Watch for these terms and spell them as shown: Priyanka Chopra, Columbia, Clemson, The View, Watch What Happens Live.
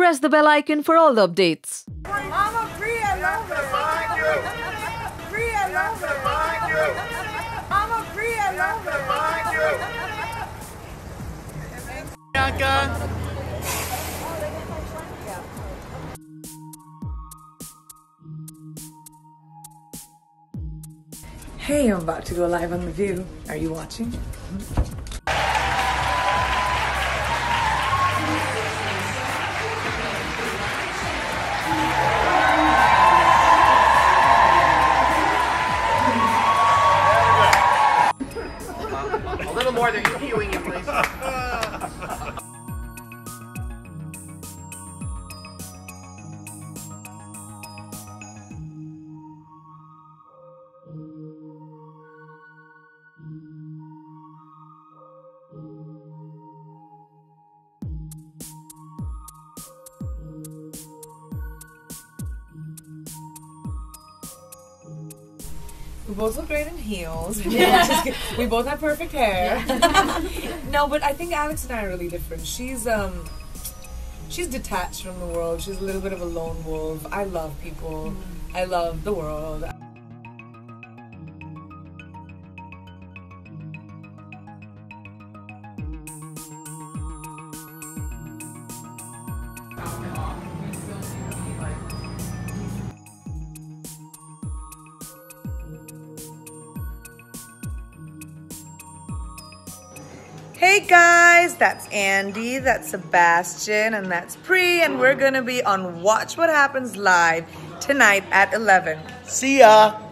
press the bell icon for all the updates. I'm a real lover. Hey, I'm about to go live on The View. Are you watching? A little more than viewing you, please. We both look great in heels. Yeah. We both have perfect hair. Yeah. No, but I think Alex and I are really different. She's detached from the world. She's a little bit of a lone wolf. I love people. I love the world. Hey guys, that's Andy, that's Sebastian, and that's Pri, and we're gonna be on Watch What Happens Live tonight at 11. See ya!